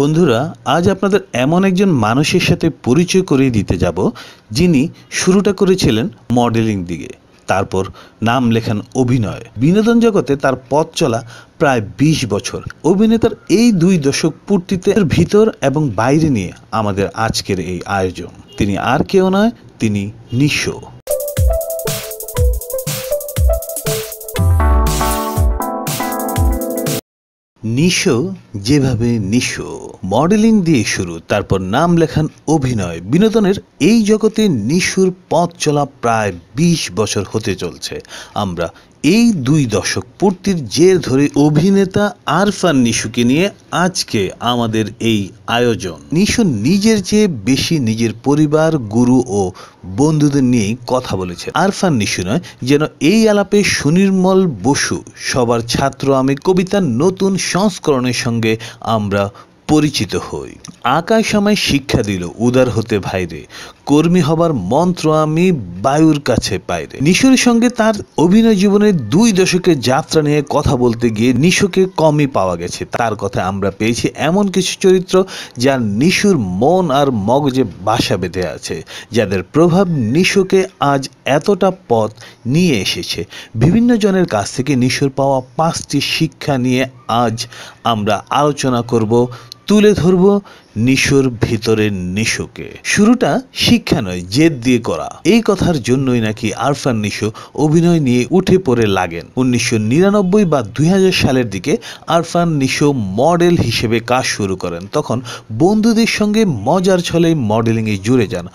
বন্ধুরা, আজ আপনাদের এমন একজন মানুষের সাথে পরিচয় করিয়ে দিতে যাব যিনি শুরুটা করেছিলেন মডেলিং দিকে, তারপর নাম লেখান অভিনয়। বিনোদন জগতে তার পথ চলা প্রায় ২০ বছর। অভিনেতার এই ২ দশক পূর্তিতে ভিতর এবং বাইরে নিয়ে আমাদের আজকের এই আয়োজন। তিনি আর কেউ নয়, তিনি নিশো। নিশো যেভাবে নিশো, মডেলিং দিয়ে শুরু, তারপর নাম লেখান অভিনয়। বিনোদনের এই জগতে নিশোর পথ চলা প্রায় ২০ বছর হতে চলছে। আমরা এই ২ দশক পূর্তির জের ধরে অভিনেতা আরফান নিশোকে নিয়ে আজকে আমাদের এই আয়োজন। নিশো নিজের চেয়ে বেশি নিজের পরিবার, গুরু ও বন্ধুদের নিয়েই কথা বলেছে। আরফান নিশো নয় যেন এই আলাপে সুনির্মল বসু, সবার ছাত্র আমি কবিতার নতুন সংস্করণের সঙ্গে আমরা পরিচিত হই। আকাশ আমায় শিক্ষা দিল উদার হতে ভাইরে, কর্মী হবার মন্ত্র আমি বায়ুর কাছে পাইরে। নিশোর সঙ্গে তার অভিনয় জীবনের ২ দশকের যাত্রা নিয়ে কথা বলতে গিয়ে নিশোকে কমই পাওয়া গেছে। তার কথা আমরা পেয়েছি এমন কিছু চরিত্র যার নিশোর মন আর মগজে বাসা বেঁধে আছে, যাদের প্রভাব নিশোকে আজ এতটা পথ নিয়ে এসেছে। বিভিন্ন জনের কাছ থেকে নিশোর পাওয়া 5টি শিক্ষা নিয়ে আজ আমরা আলোচনা করব, তুলে ধরব নিশোর ভিতরের নিশোকে। শুরুটা শিক্ষা নয়, জেদ দিয়ে করা। এই কথার জন্যই নাকি আরফান নিশো অভিনয় নিয়ে উঠে পড়ে লাগেন। ১৯৯৯ বা ২০০০ সালের দিকে আরফান নিশো মডেল হিসেবে কাজ শুরু করেন। তখন বন্ধুদের সঙ্গে মজার ছলে মডেলিংয়ে জুড়ে যান।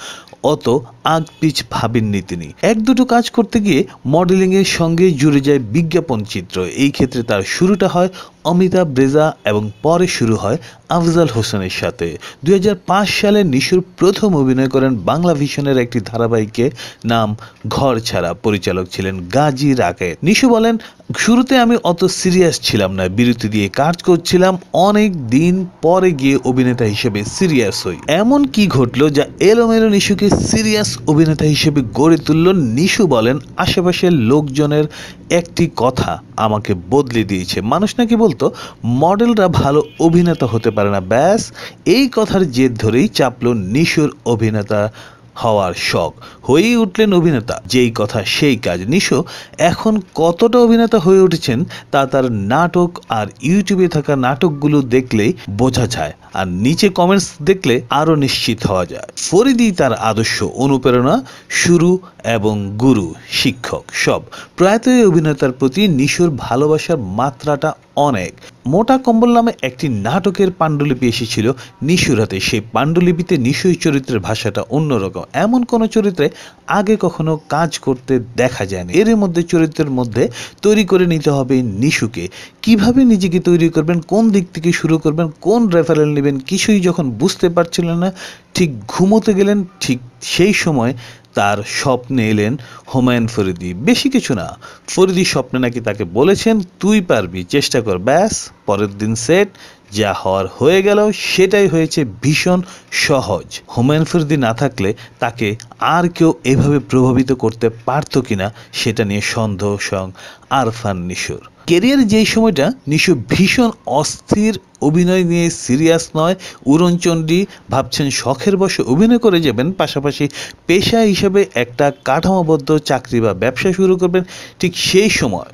অত আগপিছ ভাবেননি তিনি। ১-2 কাজ করতে গিয়ে মডেলিংয়ের সঙ্গে জুড়ে যায় বিজ্ঞাপন চিত্র। এই ক্ষেত্রে তার শুরুটা হয় অমিতাভ রেজা এবং পরে শুরু হয় আফজাল হোসেনের সাথে। ২০০৫ সালে নিশোর প্রথম অভিনয় করেন বাংলা ভিশনের একটি ধারাবাহিকে, নাম ঘর ছাড়া। পরিচালক ছিলেন গাজী রাকেব। নিশো বলেন, শুরুতে আমি অত সিরিয়াস ছিলাম না, বিরতি দিয়ে কাজ করছিলাম। অনেক দিন পরে গিয়ে অভিনেতা হিসেবে সিরিয়াস হই। এমন কি ঘটলো যা এলোমেলো নিশোকে সিরিয়াস অভিনেতা হিসেবে গড়ে তুলল? নিশো বলেন, আশেপাশের লোকজনের একটি কথা আমাকে বদলে দিয়েছে। মানুষ নাকি বলতো মডেলরা ভালো অভিনেতা হতে পারে না। ব্যাস, এই কথার জেদ ধরেই চাপলো নিশোর অভিনেতা হওয়ার শখ। হয়েই উঠলেন অভিনেতা। যেই কথা সেই কাজ। নিশো এখন কতটা অভিনেতা হয়ে উঠেছেন তা তার নাটক আর ইউটিউবে থাকা নাটকগুলো দেখলেই বোঝা যায়, আর নিচে কমেন্টস দেখলে আরও নিশ্চিত হওয়া যায়। ফরিদি তার আদর্শ, অনুপ্রেরণা, শুরু এবং গুরু, শিক্ষক সব। প্রয়াত এই অভিনেতার প্রতি নিশোর ভালোবাসার মাত্রাটা অনেক। মোটা কম্বল নামে একটি নাটকের পাণ্ডুলিপি এসেছিল নিশোর হাতে। সেই পাণ্ডুলিপিতে নিশোর চরিত্রের ভাষাটা অন্যরকম। এমন কোনো চরিত্রে আগে কখনো কাজ করতে দেখা যায়নি। এর মধ্যে চরিত্রের মধ্যে তৈরি করে নিতে হবে নিশোকে। কিভাবে নিজেকে তৈরি করবেন, কোন দিক থেকে শুরু করবেন, কোন রেফারেল নেবেন, কিছুই যখন বুঝতে পারছিলেন না, ঠিক ঘুমোতে গেলেন। ঠিক সেই সময় তার স্বপ্নে এলেন হুমায়ুন ফরিদি। বেশি কিছু না, ফরিদি স্বপ্নে নাকি তাকে বলেছেন, তুই পারবি, চেষ্টা কর। ব্যাস, পরের দিন সেট। যা হওয়ার হয়ে গেল, সেটাই হয়েছে ভীষণ সহজ। হুমায়ুন ফরিদি না থাকলে তাকে আর কেউ এভাবে প্রভাবিত করতে পারতো কিনা সেটা নিয়ে সন্দেহ সং আরফান নিশোর। ক্যারিয়ার যেই সময়টা নিশো ভীষণ অস্থির, অভিনয় নিয়ে সিরিয়াস নয়, উড়নচণ্ডী, ভাবছেন শখের বশে অভিনয় করে যাবেন, পাশাপাশি পেশা হিসেবে একটা কাঠামোবদ্ধ চাকরি বা ব্যবসা শুরু করবেন, ঠিক সেই সময়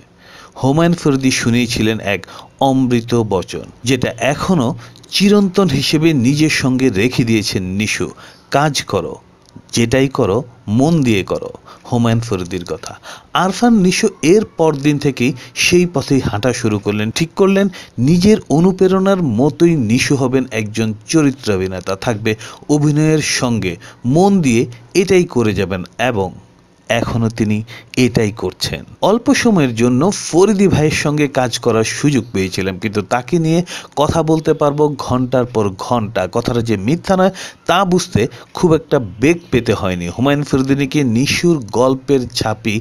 হুমায়ুন ফরিদি শুনিয়েছিলেন এক অমৃত বচন, যেটা এখনও চিরন্তন হিসেবে নিজের সঙ্গে রেখে দিয়েছেন নিশো। কাজ করো, যেটাই করো মন দিয়ে করো, হুমায়ুন ফরিদির কথা। আরফান নিশো এর পরদিন থেকেই সেই পথেই হাঁটা শুরু করলেন। ঠিক করলেন নিজের অনুপ্রেরণার মতোই নিশো হবেন একজন চরিত্র অভিনেতা, থাকবে অভিনয়ের সঙ্গে, মন দিয়ে এটাই করে যাবেন, এবং এখনও তিনি এটাই করছেন। অল্প সময়ের জন্য ফরিদি ভাইয়ের সঙ্গে কাজ করার সুযোগ পেয়েছিলাম, কিন্তু তাকে নিয়ে কথা বলতে পারবো ঘন্টার পর ঘন্টা, কথাটা যে মিথ্যা নয় তা বুঝতে খুব একটা বেগ পেতে হয়নি। হুমায়ুন ফরিদিকে নিশোর গল্পের ছাপি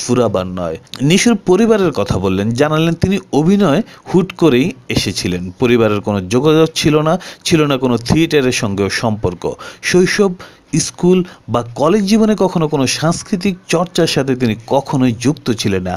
ফুরাবার নয়। নিশোর পরিবারের কথা বললেন, জানালেন তিনি অভিনয় হুট করেই এসেছিলেন। পরিবারের কোনো যোগাযোগ ছিল না, ছিল না কোনো থিয়েটারের সঙ্গেও সম্পর্ক। শৈশব স্কুল বা কলেজ জীবনে কখনো কোনো সাংস্কৃতিক চর্চার সাথে তিনি কখনোই যুক্ত ছিলেন না।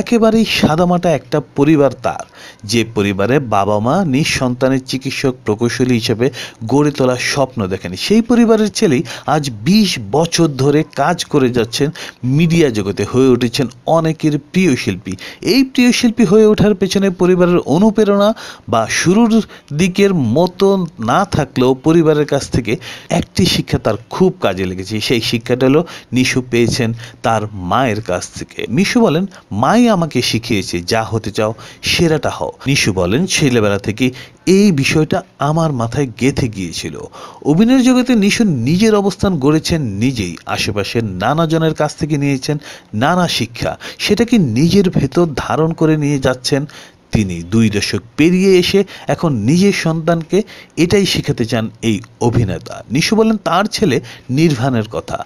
একেবারেই সাদামাটা একটা পরিবার তার, যে পরিবারে বাবা মা নিজ সন্তানের চিকিৎসক প্রকৌশলী হিসেবে গড়ে তোলার স্বপ্ন দেখেন। সেই পরিবারের ছেলেই আজ ২০ বছর ধরে কাজ করে যাচ্ছেন মিডিয়া জগতে, হয়ে উঠেছেন অনেকের প্রিয় শিল্পী। এই প্রিয় শিল্পী হয়ে ওঠার পেছনে পরিবারের অনুপ্রেরণা বা শুরুর দিকের মতো না থাকলেও পরিবারের কাছ থেকে একটি শিক্ষা তার খুব কাজে লেগেছে। সেই শিক্ষাটা হলো নিশু পেয়েছেন তার মায়ের কাছ থেকে। নিশু বলেন, মাই আমাকে শিখিয়েছে, যা হতে চাও সেরাটা হও। নিশু বলেন, ছেলেবেলা থেকে এই বিষয়টা আমার মাথায় গেঁথে গিয়েছিল। অভিনয় জগতে নিশু নিজের অবস্থান গড়েছেন নিজেই, আশেপাশের নানাজনের কাছ থেকে নিয়েছেন নানা শিক্ষা, সেটাকে নিজের ভেতর ধারণ করে নিয়ে যাচ্ছেন তিনি। ২ দশক পেরিয়ে এসে এখন নিজের সন্তানকে এটাই শেখাতে চান এই অভিনেতা। নিশু বলেন তার ছেলে নির্ভাণের কথা।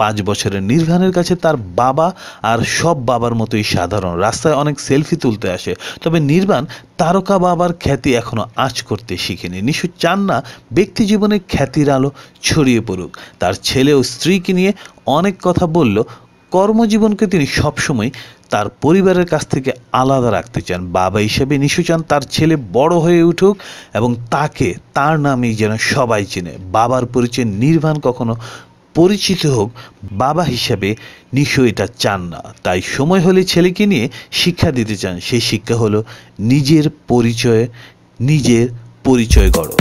5 বছরের নির্ভাণের কাছে তার বাবা আর সব বাবার মতোই সাধারণ, রাস্তায় অনেক সেলফি তুলতে আসে। তবে নির্বাণ তারকা বাবার খ্যাতি এখনও আঁচ করতে শিখেনি। নিশু চান না ব্যক্তি জীবনে খ্যাতির আলো ছড়িয়ে পড়ুক। তার ছেলে ও স্ত্রীকে নিয়ে অনেক কথা বলল। কর্মজীবনকে তিনি সবসময় তার পরিবারের কাছ থেকে আলাদা রাখতে চান। বাবা হিসেবে নিশু চান তার ছেলে বড় হয়ে উঠুক এবং তাকে তার নামেই যেন সবাই চেনে। বাবার পরিচয়ে নির্বাণ কখনো পরিচিত হোক বাবা হিসাবে নিশু এটা চান না। তাই সময় হলে ছেলেকে নিয়ে শিক্ষা দিতে চান। সেই শিক্ষা হলো নিজের পরিচয় গড়ো।